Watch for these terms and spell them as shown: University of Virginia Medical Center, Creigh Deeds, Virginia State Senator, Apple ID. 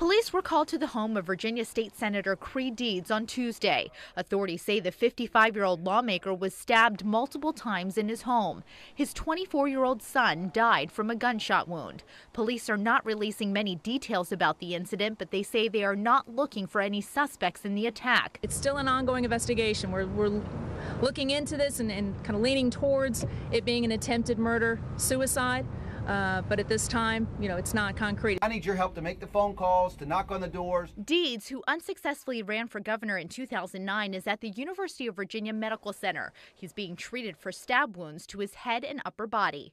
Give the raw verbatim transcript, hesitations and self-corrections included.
Police were called to the home of Virginia State Senator Creigh Deeds on Tuesday. Authorities say the fifty-five-year-old lawmaker was stabbed multiple times in his home. His twenty-four-year-old son died from a gunshot wound. Police are not releasing many details about the incident, but they say they are not looking for any suspects in the attack. It's still an ongoing investigation. We're, we're looking into this and, and kind of leaning towards it being an attempted murder, suicide. Uh, but at this time, you know, it's not concrete. I need your help to make the phone calls, to knock on the doors. Deeds, who unsuccessfully ran for governor in two thousand nine, is at the University of Virginia Medical Center. He's being treated for stab wounds to his head and upper body.